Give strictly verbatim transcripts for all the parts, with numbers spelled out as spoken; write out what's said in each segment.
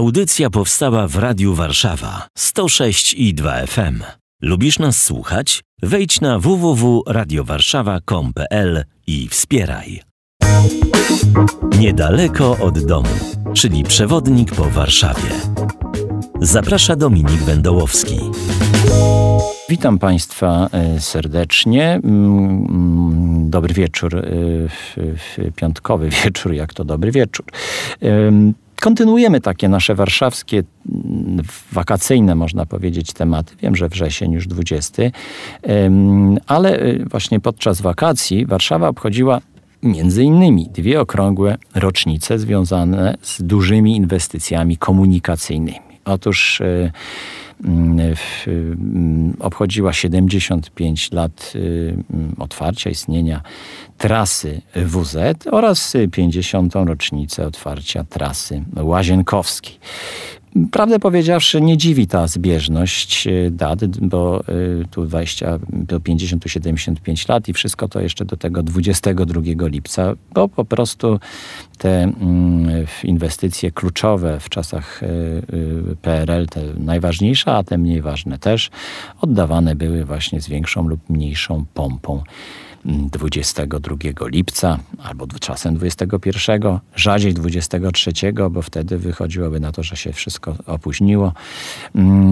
Audycja powstała w Radiu Warszawa sto sześć i dwa F M. Lubisz nas słuchać? Wejdź na w w w kropka radio warszawa kropka com kropka p l i wspieraj. Niedaleko od domu, czyli przewodnik po Warszawie. Zaprasza Dominik Bendołowski. Witam Państwa serdecznie. Dobry wieczór, piątkowy wieczór, jak to dobry wieczór. Kontynuujemy takie nasze warszawskie, wakacyjne można powiedzieć tematy. Wiem, że wrzesień już dwudziesty, ale właśnie podczas wakacji Warszawa obchodziła między innymi dwie okrągłe rocznice związane z dużymi inwestycjami komunikacyjnymi. Otóż obchodziła siedemdziesiąt pięć lat otwarcia istnienia trasy W Z oraz pięćdziesiątą rocznicę otwarcia trasy Łazienkowskiej. Prawdę powiedziawszy, nie dziwi ta zbieżność dat, bo tu dwadzieścia do pięćdziesięciu, siedemdziesiąt pięć lat i wszystko to jeszcze do tego dwudziestego drugiego lipca, bo po prostu te inwestycje kluczowe w czasach P R L, te najważniejsze, a te mniej ważne też, oddawane były właśnie z większą lub mniejszą pompą. dwudziestego drugiego lipca albo czasem dwudziestego pierwszego, rzadziej dwudziestego trzeciego, bo wtedy wychodziłoby na to, że się wszystko opóźniło.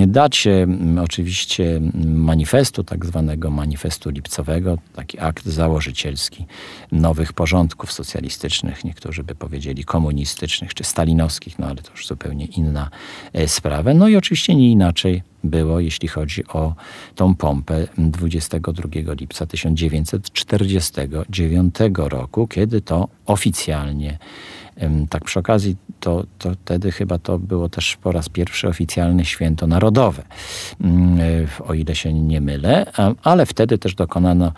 Dacie oczywiście manifestu, tak zwanego manifestu lipcowego, taki akt założycielski nowych porządków socjalistycznych, niektórzy by powiedzieli komunistycznych czy stalinowskich, no ale to już zupełnie inna sprawa. No i oczywiście nie inaczej było, jeśli chodzi o tą pompę dwudziestego drugiego lipca tysiąc dziewięćset czterdziestego dziewiątego roku, kiedy to oficjalnie, tak przy okazji, to, to wtedy chyba to było też po raz pierwszy oficjalne święto narodowe, o ile się nie mylę, ale wtedy też dokonano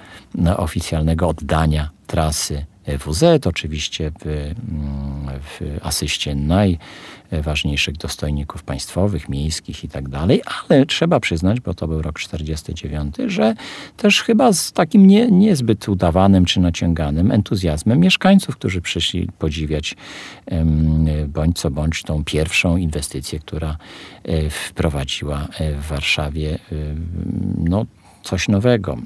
oficjalnego oddania trasy W Z, oczywiście w, w asyście najważniejszych dostojników państwowych, miejskich i tak dalej, ale trzeba przyznać, bo to był rok czterdziesty dziewiąty, że też chyba z takim nie, niezbyt udawanym czy naciąganym entuzjazmem mieszkańców, którzy przyszli podziwiać bądź co bądź tą pierwszą inwestycję, która wprowadziła w Warszawie no, coś nowego.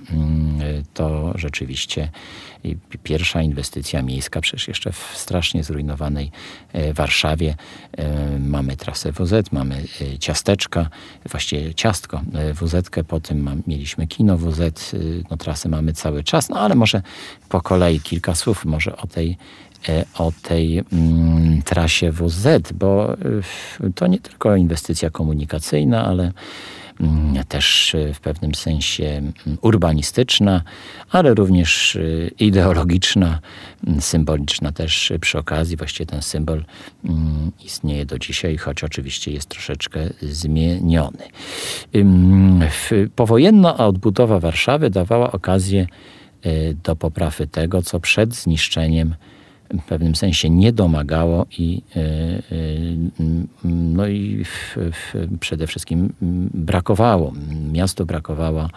To rzeczywiście pierwsza inwestycja miejska, przecież jeszcze w strasznie zrujnowanej Warszawie. Mamy trasę W Z, mamy ciasteczka, właściwie ciastko W Z-kę, potem mieliśmy kino W Z, no trasy mamy cały czas, no ale może po kolei kilka słów może o tej o tej mm, trasie W Z, bo to nie tylko inwestycja komunikacyjna, ale też w pewnym sensie urbanistyczna, ale również ideologiczna, symboliczna też przy okazji. Właściwie ten symbol istnieje do dzisiaj, choć oczywiście jest troszeczkę zmieniony. Powojenna odbudowa Warszawy dawała okazję do poprawy tego, co przed zniszczeniem w pewnym sensie nie domagało i, no i w, w przede wszystkim brakowało. Miastu brakowało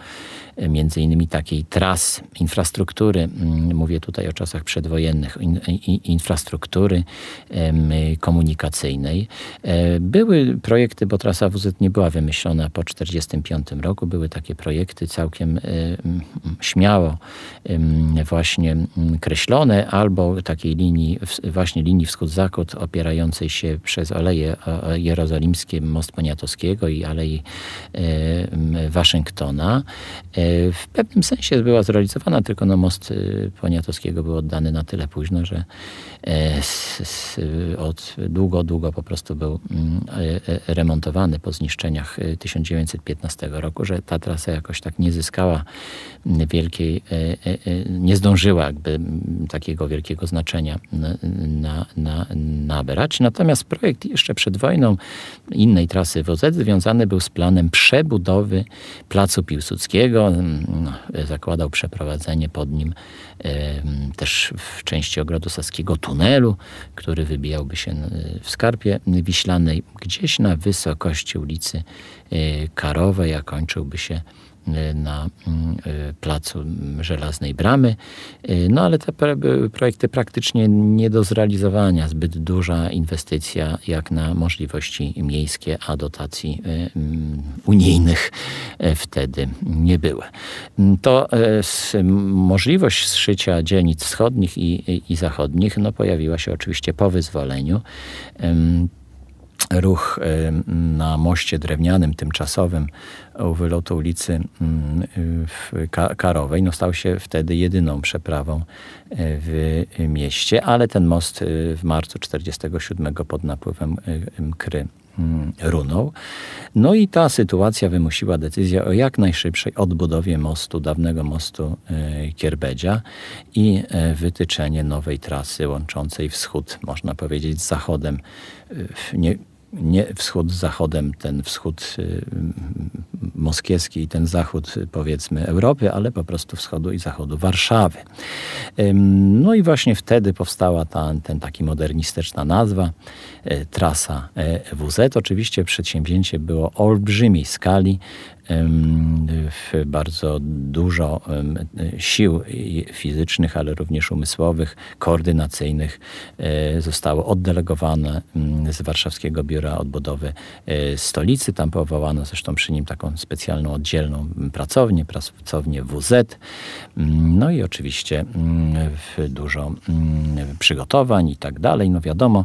między innymi takiej trasy, infrastruktury, mówię tutaj o czasach przedwojennych, infrastruktury komunikacyjnej. Były projekty, bo trasa W Z nie była wymyślona po tysiąc dziewięćset czterdziestym piątym roku, były takie projekty całkiem śmiało właśnie kreślone, albo takiej linii, właśnie linii wschód-zachód opierającej się przez Aleje Jerozolimskie, Most Poniatowskiego i Alei Waszyngtona. W pewnym sensie była zrealizowana, tylko no most Poniatowskiego był oddany na tyle późno, że od długo, długo po prostu był remontowany po zniszczeniach tysiąc dziewięćset piętnastego roku, że ta trasa jakoś tak nie zyskała wielkiej, nie zdążyła jakby takiego wielkiego znaczenia na, na, na, nabrać. Natomiast projekt jeszcze przed wojną innej trasy W Z związany był z planem przebudowy Placu Piłsudskiego. Zakładał przeprowadzenie pod nim e, też w części Ogrodu Saskiego tunelu, który wybijałby się w Skarpie Wiślanej gdzieś na wysokości ulicy e, Karowej, a kończyłby się na placu Żelaznej Bramy. No ale te projekty praktycznie nie do zrealizowania. Zbyt duża inwestycja jak na możliwości miejskie, a dotacji unijnych wtedy nie było. To możliwość zszycia dzielnic wschodnich i, i zachodnich no, pojawiła się oczywiście po wyzwoleniu. Ruch na moście drewnianym, tymczasowym u wylotu ulicy Karowej no, stał się wtedy jedyną przeprawą w mieście, ale ten most w marcu czterdziestego siódmego pod napływem Kry runął. No i ta sytuacja wymusiła decyzję o jak najszybszej odbudowie mostu, dawnego mostu Kierbedzia i wytyczenie nowej trasy łączącej wschód, można powiedzieć, z zachodem. Nie, nie wschód z zachodem, ten wschód moskiewski i ten zachód, powiedzmy, Europy, ale po prostu wschodu i zachodu Warszawy. No i właśnie wtedy powstała ta, ten taki modernistyczna nazwa, trasa W Z. Oczywiście przedsięwzięcie było olbrzymiej skali, bardzo dużo sił fizycznych, ale również umysłowych, koordynacyjnych zostało oddelegowane z Warszawskiego Biura Odbudowy Stolicy. Tam powołano zresztą przy nim taką specjalną, oddzielną pracownię, pracownię W Z. No i oczywiście dużo przygotowań i tak dalej. No wiadomo,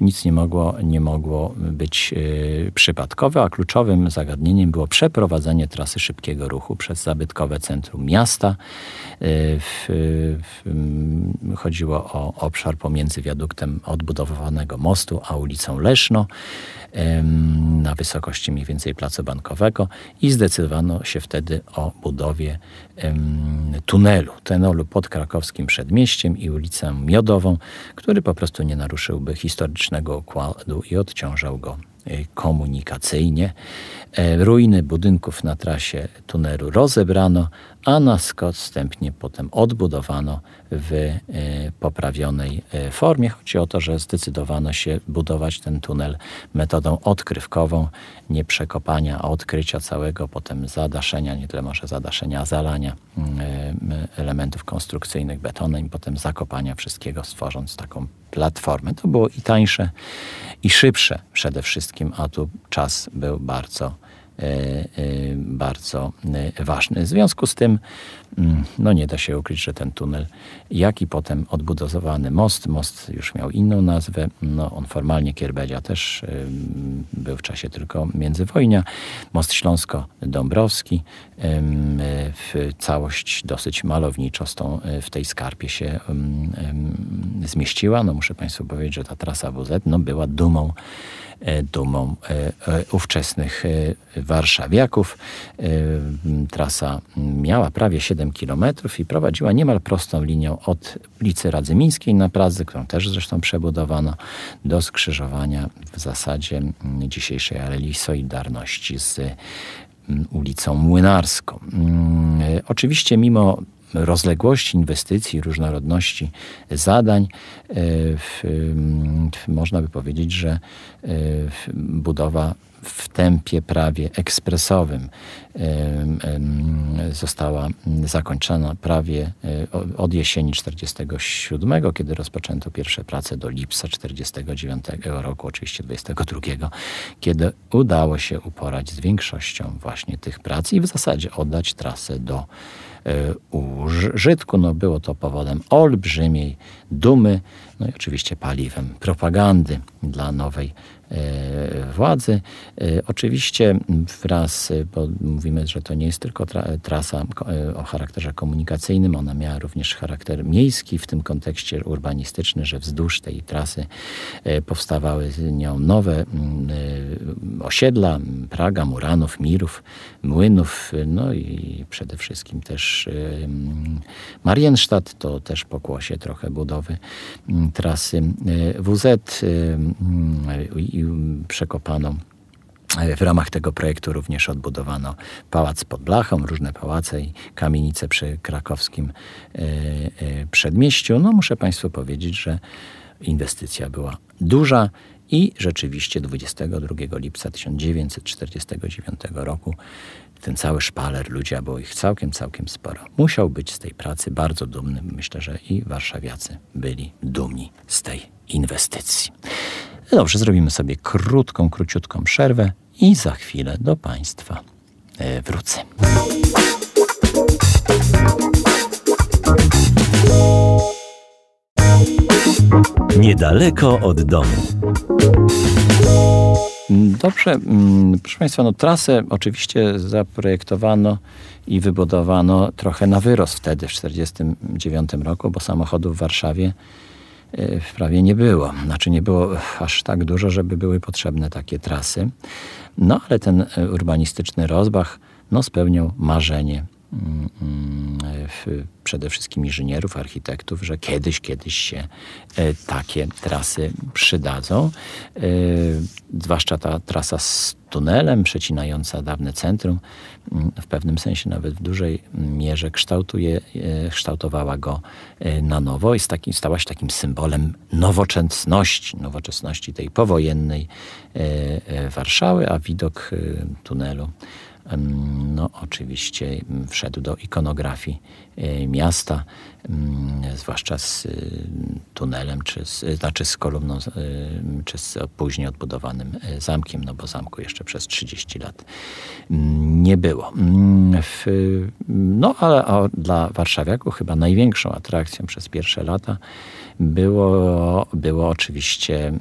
nic nie mogło, nie mogło być przypadkowe, a kluczowym zagadnieniem było przeprowadzenie trasy szybkiego ruchu przez zabytkowe centrum miasta. W, w, chodziło o obszar pomiędzy wiaduktem odbudowywanego mostu a ulicą Leszno na wysokości mniej więcej placu Bankowego i zdecydowano się wtedy o budowie tunelu, tunelu pod Krakowskim Przedmieściem i ulicą Miodową, który po prostu nie naruszyłby historycznego układu i odciążał go komunikacyjnie. Ruiny budynków na trasie tunelu rozebrano, a następnie potem odbudowano w poprawionej formie. Chodzi o to, że zdecydowano się budować ten tunel metodą odkrywkową, nie przekopania, a odkrycia całego, potem zadaszenia, nie tyle może zadaszenia, a zalania elementów konstrukcyjnych betonem, potem zakopania wszystkiego, stworząc taką platformę. To było i tańsze, i szybsze przede wszystkim, a tu czas był bardzo, bardzo ważny. W związku z tym no nie da się ukryć, że ten tunel, jak i potem odbudowany most, most już miał inną nazwę, no on formalnie Kierbedzia też był w czasie tylko międzywojnia, most Śląsko-Dąbrowski, w całość dosyć malowniczo z tą, w tej skarpie się zmieściła. No muszę Państwu powiedzieć, że ta trasa W Z no, była dumą dumą ówczesnych warszawiaków. Trasa miała prawie siedem kilometrów i prowadziła niemal prostą linią od ulicy Radzymińskiej na Pradze, którą też zresztą przebudowano, do skrzyżowania w zasadzie dzisiejszej Alei Solidarności z ulicą Młynarską. Oczywiście mimo rozległości inwestycji, różnorodności zadań, w, w, można by powiedzieć, że w, budowa w tempie prawie ekspresowym została zakończona prawie od jesieni czterdziestego siódmego, kiedy rozpoczęto pierwsze prace, do lipca czterdziestego dziewiątego roku, oczywiście dwudziestego drugiego, kiedy udało się uporać z większością właśnie tych prac i w zasadzie oddać trasę do użytku. No, było to powodem olbrzymiej dumy, no i oczywiście paliwem propagandy dla nowej władzy. Oczywiście wraz, bo mówimy, że to nie jest tylko tra- trasa o charakterze komunikacyjnym, ona miała również charakter miejski, w tym kontekście urbanistyczny, że wzdłuż tej trasy powstawały z nią nowe osiedla, Praga, Muranów, Mirów, Młynów, no i przede wszystkim też Mariensztat, to też pokłosie trochę budowy trasy W Z i przekopano. W ramach tego projektu również odbudowano pałac pod Blachą, różne pałace i kamienice przy Krakowskim Przedmieściu. No muszę Państwu powiedzieć, że inwestycja była duża I rzeczywiście dwudziestego drugiego lipca tysiąc dziewięćset czterdziestego dziewiątego roku ten cały szpaler ludzi, a było ich całkiem, całkiem sporo, musiał być z tej pracy bardzo dumny. Myślę, że i warszawiacy byli dumni z tej inwestycji. Dobrze, zrobimy sobie krótką, króciutką przerwę i za chwilę do Państwa wrócę. Niedaleko od domu. Dobrze, proszę Państwa, no trasę oczywiście zaprojektowano i wybudowano trochę na wyrost wtedy, w tysiąc dziewięćset czterdziestym dziewiątym roku, bo samochodów w Warszawie prawie nie było. Znaczy nie było aż tak dużo, żeby były potrzebne takie trasy. No ale ten urbanistyczny rozbach no, spełniał marzenie przede wszystkim inżynierów, architektów, że kiedyś, kiedyś się takie trasy przydadzą. Zwłaszcza ta trasa z tunelem, przecinająca dawne centrum, w pewnym sensie nawet w dużej mierze kształtuje, kształtowała go na nowo i stała się takim symbolem nowoczesności, nowoczesności tej powojennej Warszawy, a widok tunelu no oczywiście wszedł do ikonografii miasta, zwłaszcza z tunelem, czy z, znaczy z kolumną, czy z później odbudowanym zamkiem, no bo zamku jeszcze przez trzydzieści lat nie było. No ale dla warszawiaków chyba największą atrakcją przez pierwsze lata było, było oczywiście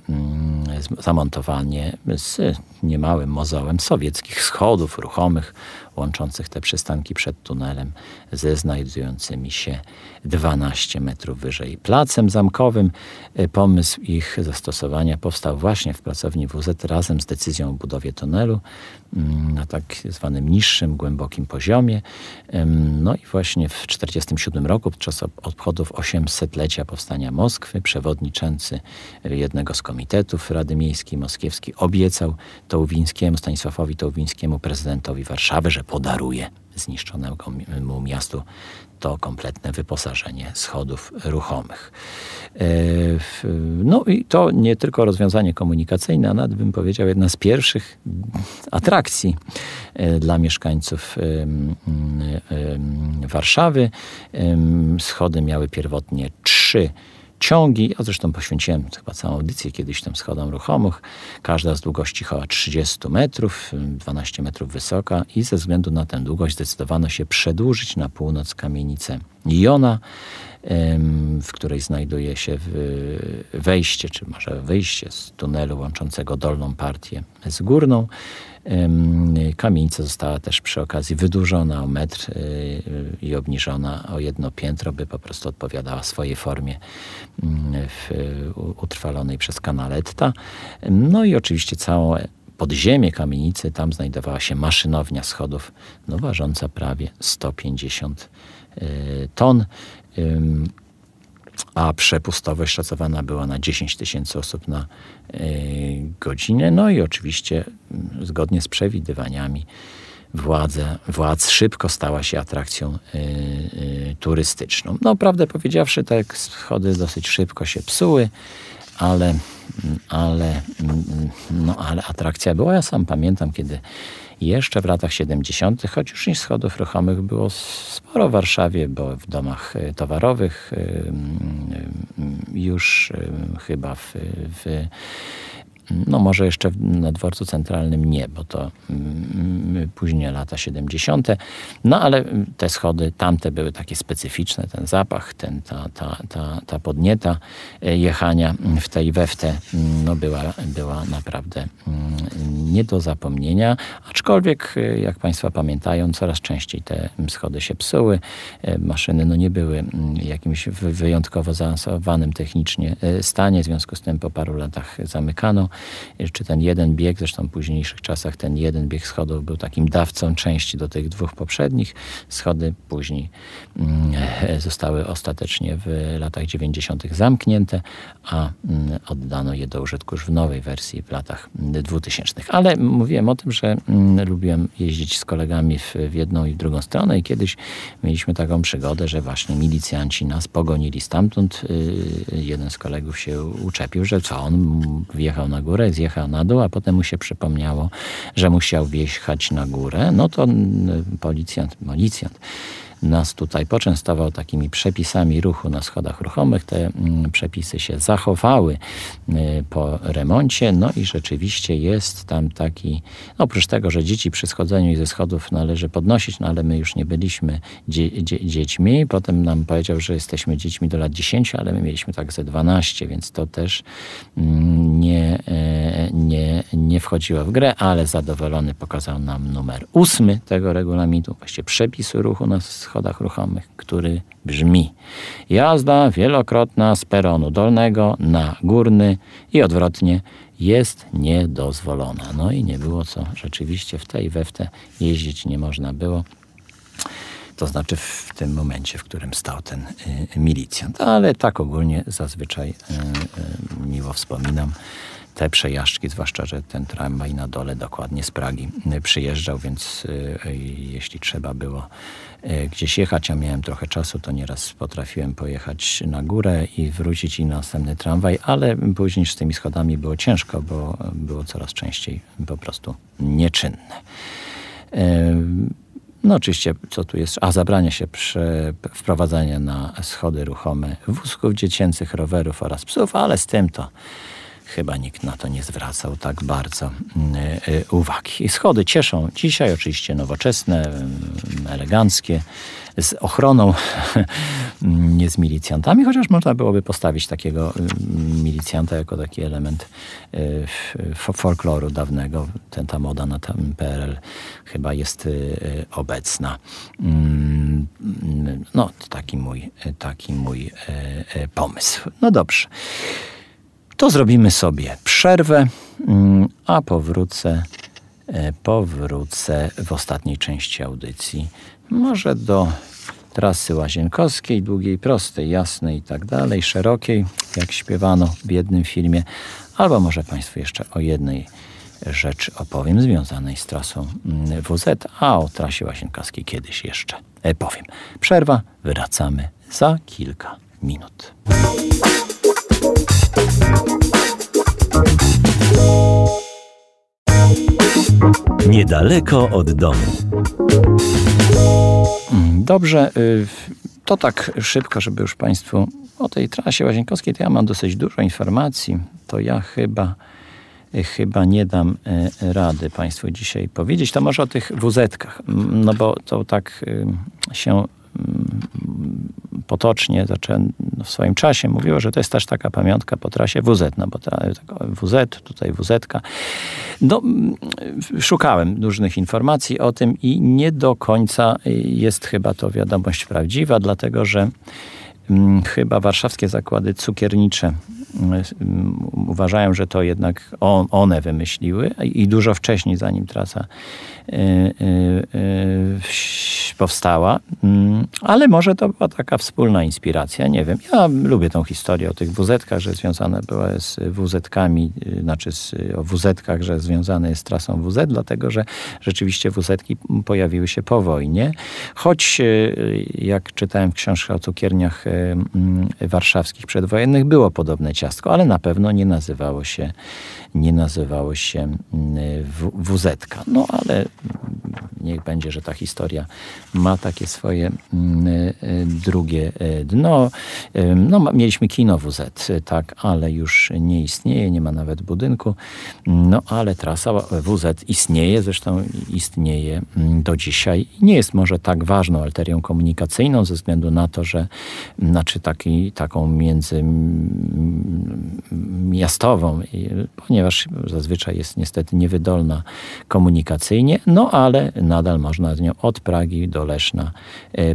zamontowanie z niemałym mozołem sowieckich schodów ruchomych, łączących te przystanki przed tunelem ze znajdującymi się dwanaście metrów wyżej placem zamkowym. Pomysł ich zastosowania powstał właśnie w pracowni W Z razem z decyzją o budowie tunelu na tak zwanym niższym, głębokim poziomie. No i właśnie w tysiąc dziewięćset czterdziestym siódmym roku, podczas obchodów osiemsetlecia powstania Moskwy, przewodniczący jednego z komitetów Rady Miejskiej Moskiewskiej obiecał Tołwińskiemu, Stanisławowi Tołwińskiemu, prezydentowi Warszawy, że podaruje zniszczonemu miastu to kompletne wyposażenie schodów ruchomych. No i to nie tylko rozwiązanie komunikacyjne, a nawet bym powiedział jedna z pierwszych atrakcji dla mieszkańców Warszawy. Schody miały pierwotnie trzy ciągi, a zresztą poświęciłem chyba całą audycję kiedyś tym schodom ruchomych. Każda z długości około trzydzieści metrów, dwanaście metrów wysoka i ze względu na tę długość zdecydowano się przedłużyć na północ kamienicę Jona, w której znajduje się wejście, czy może wyjście z tunelu łączącego dolną partię z górną. Kamienica została też przy okazji wydłużona o metr i obniżona o jedno piętro, by po prostu odpowiadała swojej formie utrwalonej przez Canaletta. No i oczywiście całą podziemie kamienicy, tam znajdowała się maszynownia schodów, no, ważąca prawie sto pięćdziesiąt ton. A przepustowość szacowana była na dziesięć tysięcy osób na godzinę. No i oczywiście zgodnie z przewidywaniami władza, władz szybko stała się atrakcją turystyczną. No prawdę powiedziawszy, te schody dosyć szybko się psuły, ale, ale, no, ale atrakcja była. Ja sam pamiętam, kiedy jeszcze w latach siedemdziesiątych, choć już i schodów ruchomych było sporo w Warszawie, bo w domach towarowych już chyba w, w no może jeszcze na dworcu centralnym nie, bo to później lata siedemdziesiąte. No ale te schody tamte były takie specyficzne, ten zapach, ten, ta, ta, ta, ta podnieta jechania w tej i we w te, no była, była naprawdę nie do zapomnienia. Aczkolwiek, jak Państwo pamiętają, coraz częściej te schody się psuły. Maszyny no nie były jakimś wyjątkowo zaawansowanym technicznie stanie, w związku z tym po paru latach zamykano. Czy ten jeden bieg, zresztą w późniejszych czasach ten jeden bieg schodów był takim dawcą części do tych dwóch poprzednich. Schody później zostały ostatecznie w latach dziewięćdziesiątych zamknięte, a oddano je do użytku już w nowej wersji w latach dwutysięcznych. ale mówiłem o tym, że mm, lubiłem jeździć z kolegami w, w jedną i w drugą stronę i kiedyś mieliśmy taką przygodę, że właśnie milicjanci nas pogonili stamtąd. Yy, jeden z kolegów się uczepił, że co, on wjechał na górę, zjechał na dół, a potem mu się przypomniało, że musiał wjechać na górę. No to yy, policjant, policjant nas tutaj poczęstował takimi przepisami ruchu na schodach ruchomych. Te mm, przepisy się zachowały y, po remoncie. No i rzeczywiście jest tam taki, no oprócz tego, że dzieci przy schodzeniu i ze schodów należy podnosić, no ale my już nie byliśmy dzie dzie dziećmi. Potem nam powiedział, że jesteśmy dziećmi do lat dziesięciu, ale my mieliśmy tak ze dwanaście, więc to też mm, nie, e, nie, nie wchodziło w grę, ale zadowolony pokazał nam numer ósmy tego regulaminu, właściwie przepisu ruchu na schodach schodach ruchomych, który brzmi: jazda wielokrotna z peronu dolnego na górny i odwrotnie jest niedozwolona. No i nie było co, rzeczywiście w tej weftę jeździć nie można było. To znaczy w tym momencie, w którym stał ten y, milicjant. Ale tak ogólnie zazwyczaj y, y, miło wspominam te przejażdżki, zwłaszcza że ten tramwaj na dole dokładnie z Pragi przyjeżdżał, więc y, jeśli trzeba było y, gdzieś jechać, a miałem trochę czasu, to nieraz potrafiłem pojechać na górę i wrócić i na następny tramwaj, ale później z tymi schodami było ciężko, bo było coraz częściej po prostu nieczynne. Y, No oczywiście, co tu jest, a zabrania się przy wprowadzania na schody ruchome wózków dziecięcych, rowerów oraz psów, ale z tym to chyba nikt na to nie zwracał tak bardzo yy, uwagi. Schody cieszą dzisiaj, oczywiście nowoczesne, yy, eleganckie, z ochroną, nie z milicjantami, chociaż można byłoby postawić takiego milicjanta jako taki element folkloru dawnego. Ten, ta moda na tam P R L chyba jest obecna. No, taki mój, taki mój pomysł. No dobrze. To zrobimy sobie przerwę, a powrócę, powrócę w ostatniej części audycji. Może do trasy Łazienkowskiej, długiej, prostej, jasnej i tak dalej, szerokiej, jak śpiewano w jednym filmie. Albo może Państwu jeszcze o jednej rzeczy opowiem związanej z trasą W Z, a o trasie Łazienkowskiej kiedyś jeszcze powiem. Przerwa, wracamy za kilka minut. Niedaleko od domu. Dobrze, to tak szybko, żeby już Państwu o tej trasie Łazienkowskiej, to ja mam dosyć dużo informacji, to ja chyba, chyba nie dam rady Państwu dzisiaj powiedzieć. To może o tych wuzetkach, no bo to tak się potocznie w swoim czasie mówiło, że to jest też taka pamiątka po trasie W Z, no bo ta, W Z, tutaj wuzetka. No, szukałem różnych informacji o tym i nie do końca jest chyba to wiadomość prawdziwa, dlatego że hmm, chyba warszawskie zakłady cukiernicze hmm, uważają, że to jednak on, one wymyśliły i dużo wcześniej, zanim trasa y, y, y, powstała, hmm, ale może to była taka wspólna inspiracja, nie wiem. Ja lubię tą historię o tych wuzetkach, że związane była z wuzetkami, znaczy z, o wuzetkach, że związane jest z trasą W Z, dlatego że rzeczywiście wuzetki pojawiły się po wojnie, choć jak czytałem w książkach o cukierniach warszawskich przedwojennych, było podobne ciastko, ale na pewno nie nazywało się, nie nazywało się wuzetka. No ale niech będzie, że ta historia ma takie swoje drugie dno. No, mieliśmy kino W Z, tak, ale już nie istnieje, nie ma nawet budynku. No, ale trasa W Z istnieje, zresztą istnieje do dzisiaj. Nie jest może tak ważną arterią komunikacyjną ze względu na to, że znaczy taki, taką międzymiastową, ponieważ zazwyczaj jest niestety niewydolna komunikacyjnie, no ale nadal można z nią od Pragi do Leszna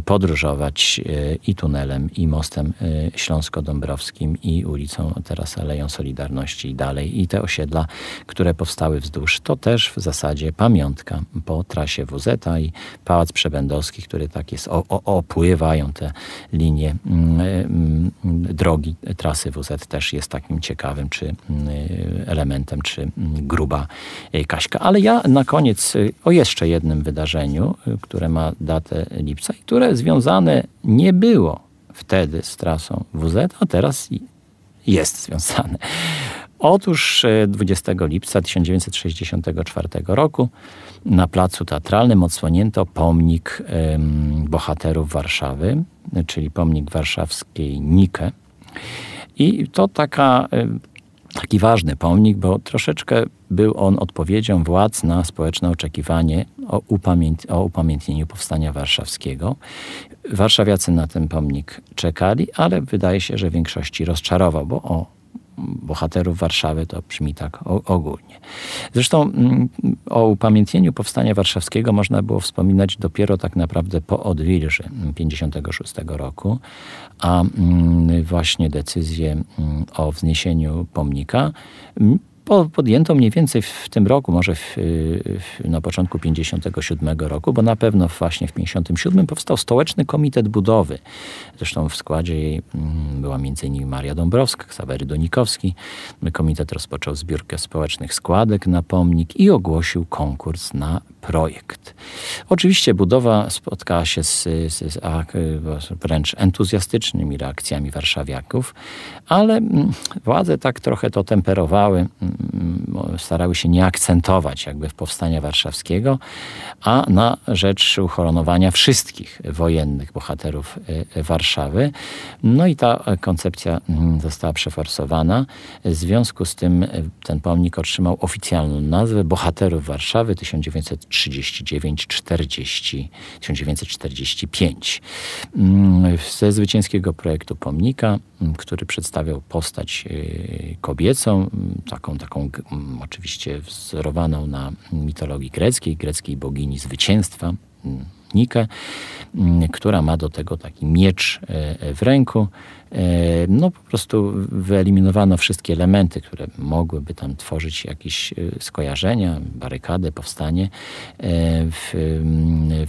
podróżować i tunelem, i mostem śląsko-dąbrowskim, i ulicą, teraz Aleją Solidarności i dalej. I te osiedla, które powstały wzdłuż, to też w zasadzie pamiątka po trasie W Z i Pałac Przebędowski, który tak jest, o, o, opływają te linie drogi, trasy W Z, też jest takim ciekawym czy elementem, czy gruba Kaśka. Ale ja na koniec o jeszcze jednym wydarzeniu, które ma datę lipca i które związane nie było wtedy z trasą W Z, a teraz jest związane. Otóż dwudziestego lipca tysiąc dziewięćset sześćdziesiątego czwartego roku na Placu Teatralnym odsłonięto pomnik bohaterów Warszawy, czyli pomnik warszawskiej Nikę. I to taka, taki ważny pomnik, bo troszeczkę był on odpowiedzią władz na społeczne oczekiwanie o, upamięt- o upamiętnieniu Powstania Warszawskiego. Warszawiacy na ten pomnik czekali, ale wydaje się, że w większości rozczarował, bo o bohaterów Warszawy to brzmi tak ogólnie. Zresztą o upamiętnieniu Powstania Warszawskiego można było wspominać dopiero tak naprawdę po odwilży pięćdziesiątego szóstego roku, a właśnie decyzję o wzniesieniu pomnika podjęto mniej więcej w tym roku, może w, w, na początku pięćdziesiątego siódmego roku, bo na pewno właśnie w pięćdziesiątym siódmym powstał Stołeczny Komitet Budowy. Zresztą w składzie jej była m.in. Maria Dąbrowska, Ksawery Donikowski. Komitet rozpoczął zbiórkę społecznych składek na pomnik i ogłosił konkurs na projekt. Oczywiście budowa spotkała się z, z, z a, wręcz entuzjastycznymi reakcjami warszawiaków, ale władze tak trochę to temperowały, starały się nie akcentować jakby w powstania warszawskiego, a na rzecz uhonorowania wszystkich wojennych bohaterów Warszawy. No i ta koncepcja została przeforsowana. W związku z tym ten pomnik otrzymał oficjalną nazwę Bohaterów Warszawy tysiąc dziewięćset trzydzieści dziewięć do czterdziestego, tysiąc dziewięćset czterdzieści pięć. Ze zwycięskiego projektu pomnika, który przedstawiał postać kobiecą, taką, taką oczywiście wzorowaną na mitologii greckiej, greckiej bogini zwycięstwa, Nikę, która ma do tego taki miecz w ręku. No po prostu wyeliminowano wszystkie elementy, które mogłyby tam tworzyć jakieś skojarzenia, barykadę, powstanie.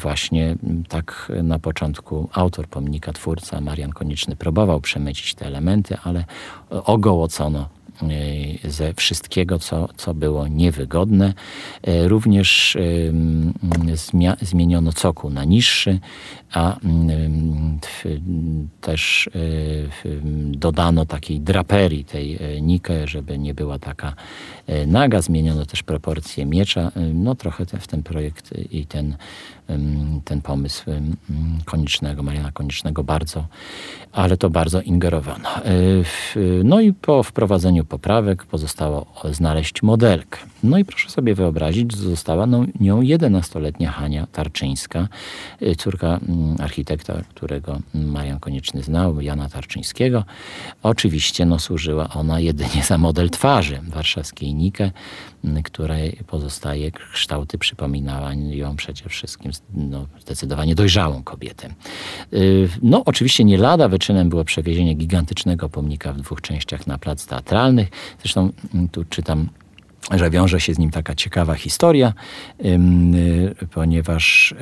Właśnie tak na początku autor pomnika, twórca Marian Konieczny próbował przemycić te elementy, ale ogołocono ze wszystkiego, co, co było niewygodne. Również zmia- zmieniono cokół na niższy, a też dodano takiej draperii tej Nikę, żeby nie była taka naga. Zmieniono też proporcje miecza. No trochę ten, w ten projekt i ten, ten pomysł Koniecznego, Mariana Koniecznego bardzo, ale to bardzo ingerowano. No i po wprowadzeniu poprawek pozostało znaleźć modelkę. No i proszę sobie wyobrazić, została nią jedenastoletnia Hania Tarczyńska, córka architekta, którego Marian Konieczny znał, Jana Tarczyńskiego. Oczywiście no, służyła ona jedynie za model twarzy warszawskiej Nikę, której pozostaje kształty przypominała ją przede wszystkim no, zdecydowanie dojrzałą kobietę. No oczywiście nie lada wyczynem było przewiezienie gigantycznego pomnika w dwóch częściach na plac teatralnych. Zresztą tu czytam, że wiąże się z nim taka ciekawa historia, ponieważ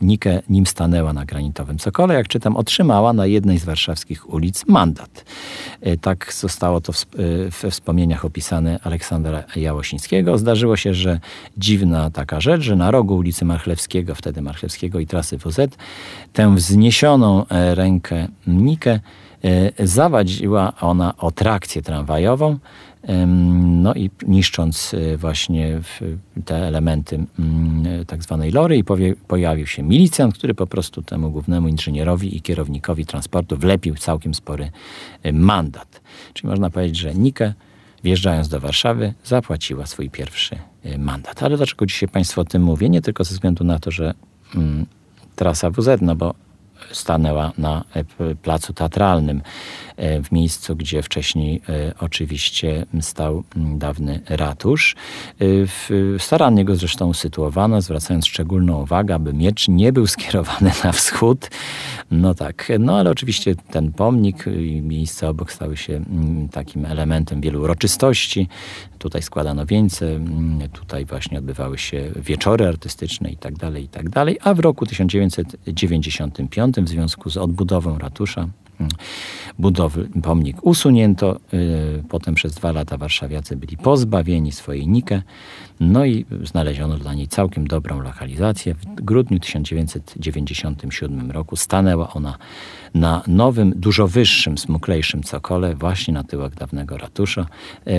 Nikę, nim stanęła na granitowym Sokole, jak czytam, otrzymała na jednej z warszawskich ulic mandat. Tak zostało to we wspomnieniach opisane Aleksandra Jałosińskiego. Zdarzyło się, że dziwna taka rzecz, że na rogu ulicy Marchlewskiego, wtedy Marchlewskiego i trasy W Z, tę wzniesioną rękę Nikę zawadziła ona o trakcję tramwajową, no i niszcząc właśnie te elementy tak zwanej lory, i pojawił się milicjant, który po prostu temu głównemu inżynierowi i kierownikowi transportu wlepił całkiem spory mandat. Czyli można powiedzieć, że Nikę, wjeżdżając do Warszawy, zapłaciła swój pierwszy mandat. Ale dlaczego dzisiaj Państwu o tym mówię? Nie tylko ze względu na to, że trasa W Z, no bo stanęła na Placu Teatralnym, w miejscu, gdzie wcześniej oczywiście stał dawny ratusz. Starannie go zresztą usytuowano, zwracając szczególną uwagę, aby miecz nie był skierowany na wschód. No tak, no ale oczywiście ten pomnik i miejsce obok stały się takim elementem wielu uroczystości. Tutaj składano wieńce, tutaj właśnie odbywały się wieczory artystyczne i tak dalej, i tak dalej. A w roku tysiąc dziewięćset dziewięćdziesiątym piątym w związku z odbudową ratusza budowę, pomnik usunięto. Potem przez dwa lata warszawiacy byli pozbawieni swojej nikę. No i znaleziono dla niej całkiem dobrą lokalizację. W grudniu tysiąc dziewięćset dziewięćdziesiątym siódmym roku stanęła ona na nowym, dużo wyższym, smuklejszym cokole, właśnie na tyłach dawnego ratusza,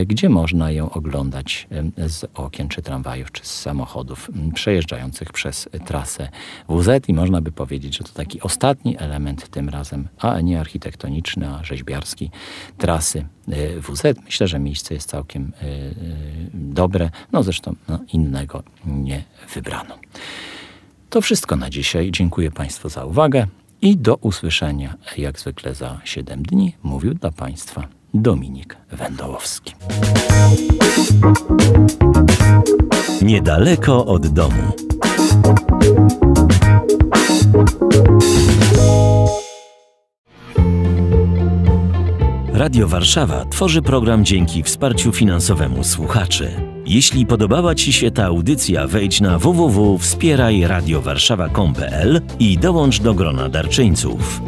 gdzie można ją oglądać z okien czy tramwajów, czy z samochodów przejeżdżających przez trasę wu zet. I można by powiedzieć, że to taki ostatni element tym razem, a nie architektoniczny, a rzeźbiarski trasy wu zet. Myślę, że miejsce jest całkiem dobre. No zresztą no, innego nie wybrano. To wszystko na dzisiaj. Dziękuję Państwu za uwagę i do usłyszenia jak zwykle za siedem dni. Mówił dla Państwa Dominik Wendołowski. Niedaleko od domu. Radio Warszawa tworzy program dzięki wsparciu finansowemu słuchaczy. Jeśli podobała Ci się ta audycja, wejdź na w w w kropka wspieraj radio warszawa kropka com kropka p l i dołącz do grona darczyńców.